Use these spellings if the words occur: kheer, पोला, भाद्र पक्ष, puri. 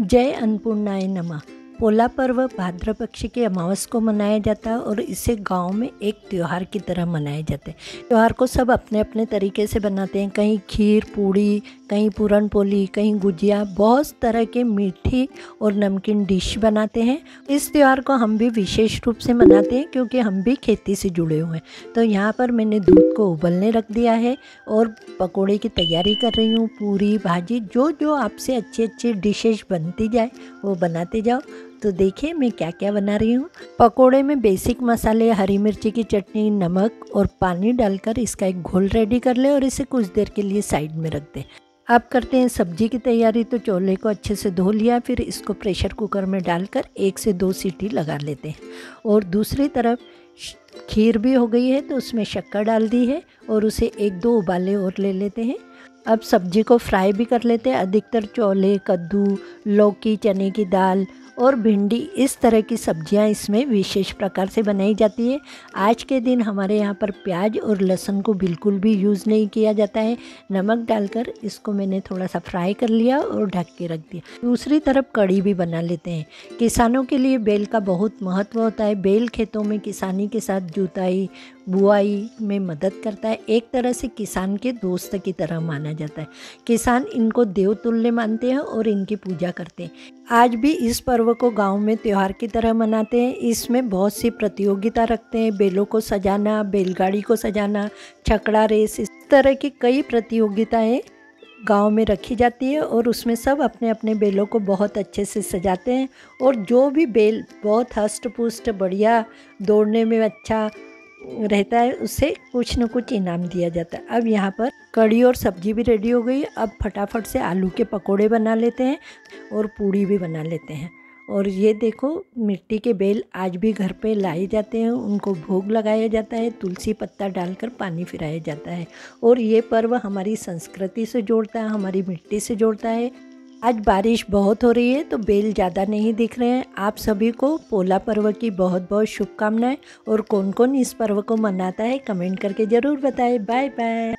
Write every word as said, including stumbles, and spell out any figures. जय अन्नपूर्णाय नमः। पोला पर्व भाद्र पक्ष के अमावस को मनाया जाता है और इसे गांव में एक त्यौहार की तरह मनाया जाता है। त्यौहार को सब अपने अपने तरीके से बनाते हैं, कहीं खीर पूड़ी, कहीं पूरन पोली, कहीं गुजिया, बहुत तरह के मीठी और नमकीन डिश बनाते हैं। इस त्यौहार को हम भी विशेष रूप से मनाते हैं क्योंकि हम भी खेती से जुड़े हुए हैं। तो यहाँ पर मैंने दूध को उबलने रख दिया है और पकौड़े की तैयारी कर रही हूँ। पूरी भाजी जो जो आपसे अच्छी अच्छी डिशेज बनती जाए वो बनाते जाओ। तो देखिए मैं क्या क्या बना रही हूँ। पकोड़े में बेसिक मसाले हरी मिर्ची की चटनी, नमक और पानी डालकर इसका एक घोल रेडी कर ले और इसे कुछ देर के लिए साइड में रख दें। अब करते हैं सब्जी की तैयारी। तो चोले को अच्छे से धो लिया, फिर इसको प्रेशर कुकर में डालकर एक से दो सीटी लगा लेते हैं। और दूसरी तरफ खीर भी हो गई है तो उसमें शक्कर डाल दी है और उसे एक दो उबाले और ले लेते हैं। अब सब्जी को फ्राई भी कर लेते हैं। अधिकतर चोले, कद्दू, लौकी, चने की दाल और भिंडी, इस तरह की सब्जियां इसमें विशेष प्रकार से बनाई जाती है। आज के दिन हमारे यहाँ पर प्याज और लहसुन को बिल्कुल भी यूज़ नहीं किया जाता है। नमक डालकर इसको मैंने थोड़ा सा फ्राई कर लिया और ढक के रख दिया। दूसरी तरफ कढ़ी भी बना लेते हैं। किसानों के लिए बेल का बहुत महत्व होता है। बेल खेतों में किसानी के साथ जुताई बुआई में मदद करता है। एक तरह से किसान के दोस्त की तरह माना जाता है। किसान इनको देवतुल्य मानते हैं और इनकी पूजा करते हैं। आज भी इस पर्व को गांव में त्यौहार की तरह मनाते हैं। इसमें बहुत सी प्रतियोगिता रखते हैं। बेलों को सजाना, बैलगाड़ी को सजाना, छकड़ा रेस, इस तरह की कई प्रतियोगिताएं गांव में रखी जाती है और उसमें सब अपने अपने बेलों को बहुत अच्छे से सजाते हैं। और जो भी बेल बहुत हष्ट पुष्ट, बढ़िया, दौड़ने में अच्छा रहता है, उसे कुछ न कुछ इनाम दिया जाता है। अब यहाँ पर कड़ी और सब्जी भी रेडी हो गई। अब फटाफट से आलू के पकोड़े बना लेते हैं और पूड़ी भी बना लेते हैं। और ये देखो, मिट्टी के बेल आज भी घर पे लाए जाते हैं। उनको भोग लगाया जाता है, तुलसी पत्ता डालकर पानी फिराया जाता है। और ये पर्व हमारी संस्कृति से जोड़ता है, हमारी मिट्टी से जोड़ता है। आज बारिश बहुत हो रही है तो बेल ज़्यादा नहीं दिख रहे हैं। आप सभी को पोला पर्व की बहुत बहुत शुभकामनाएं। और कौन कौन इस पर्व को मनाता है कमेंट करके ज़रूर बताएं। Bye bye.